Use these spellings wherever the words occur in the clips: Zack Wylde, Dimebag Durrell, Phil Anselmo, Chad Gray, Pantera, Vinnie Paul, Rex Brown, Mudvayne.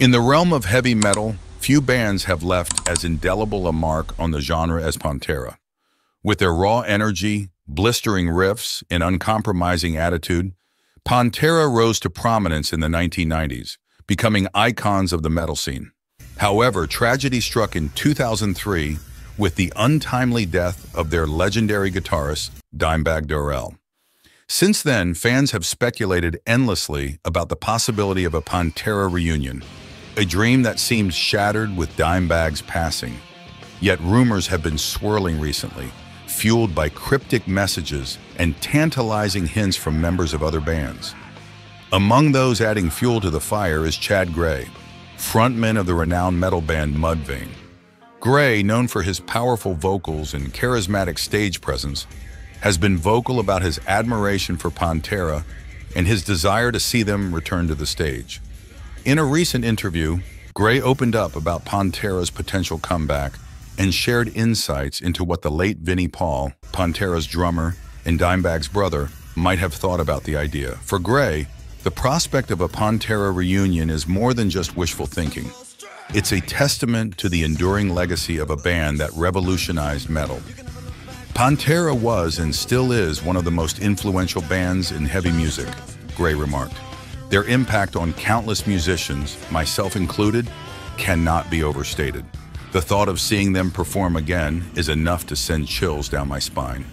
In the realm of heavy metal, few bands have left as indelible a mark on the genre as Pantera. With their raw energy, blistering riffs, and uncompromising attitude, Pantera rose to prominence in the 1990s, becoming icons of the metal scene. However, tragedy struck in 2003 with the untimely death of their legendary guitarist, Dimebag Durrell. Since then, fans have speculated endlessly about the possibility of a Pantera reunion, a dream that seems shattered with Dimebag's passing. Yet rumors have been swirling recently, fueled by cryptic messages and tantalizing hints from members of other bands. Among those adding fuel to the fire is Chad Gray, frontman of the renowned metal band Mudvayne. Gray, known for his powerful vocals and charismatic stage presence, has been vocal about his admiration for Pantera and his desire to see them return to the stage. In a recent interview, Gray opened up about Pantera's potential comeback and shared insights into what the late Vinnie Paul, Pantera's drummer and Dimebag's brother, might have thought about the idea. For Gray, the prospect of a Pantera reunion is more than just wishful thinking. It's a testament to the enduring legacy of a band that revolutionized metal. Pantera was and still is one of the most influential bands in heavy music, Gray remarked. Their impact on countless musicians, myself included, cannot be overstated. The thought of seeing them perform again is enough to send chills down my spine.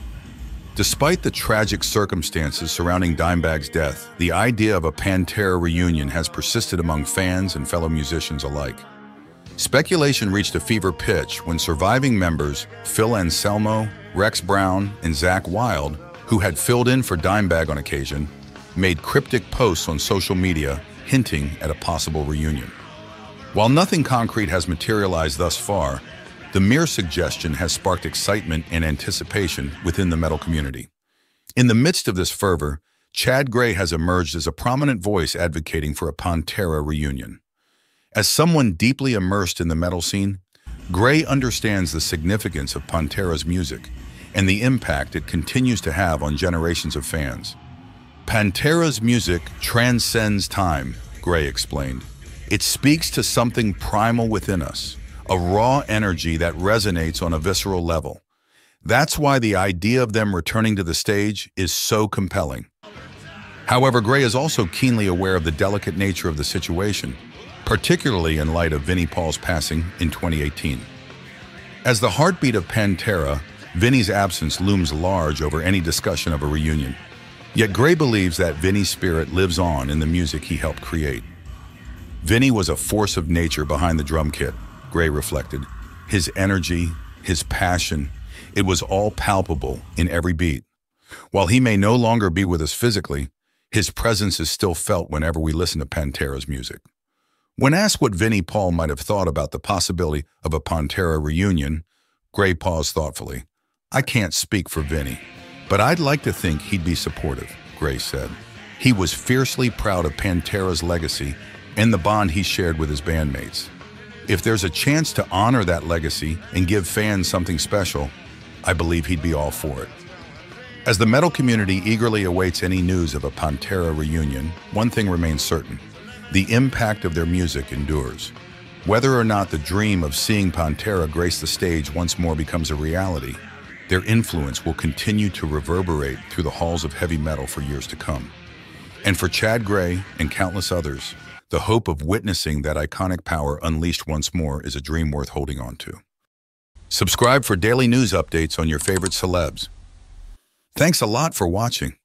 Despite the tragic circumstances surrounding Dimebag's death, the idea of a Pantera reunion has persisted among fans and fellow musicians alike. Speculation reached a fever pitch when surviving members Phil Anselmo, Rex Brown, and Zack Wylde, who had filled in for Dimebag on occasion, made cryptic posts on social media hinting at a possible reunion. While nothing concrete has materialized thus far, the mere suggestion has sparked excitement and anticipation within the metal community. In the midst of this fervor, Chad Gray has emerged as a prominent voice advocating for a Pantera reunion. As someone deeply immersed in the metal scene, Gray understands the significance of Pantera's music and the impact it continues to have on generations of fans. Pantera's music transcends time, Gray explained. It speaks to something primal within us, a raw energy that resonates on a visceral level. That's why the idea of them returning to the stage is so compelling. However, Gray is also keenly aware of the delicate nature of the situation, particularly in light of Vinnie Paul's passing in 2018. As the heartbeat of Pantera, Vinnie's absence looms large over any discussion of a reunion. Yet Gray believes that Vinnie's spirit lives on in the music he helped create. Vinnie was a force of nature behind the drum kit, Gray reflected. His energy, his passion, it was all palpable in every beat. While he may no longer be with us physically, his presence is still felt whenever we listen to Pantera's music. When asked what Vinnie Paul might have thought about the possibility of a Pantera reunion, Gray paused thoughtfully. I can't speak for Vinnie, but I'd like to think he'd be supportive, Gray said. He was fiercely proud of Pantera's legacy and the bond he shared with his bandmates. If there's a chance to honor that legacy and give fans something special, I believe he'd be all for it. As the metal community eagerly awaits any news of a Pantera reunion, one thing remains certain: the impact of their music endures. Whether or not the dream of seeing Pantera grace the stage once more becomes a reality, their influence will continue to reverberate through the halls of heavy metal for years to come. And for Chad Gray and countless others, the hope of witnessing that iconic power unleashed once more is a dream worth holding on to. Subscribe for daily news updates on your favorite celebs. Thanks a lot for watching.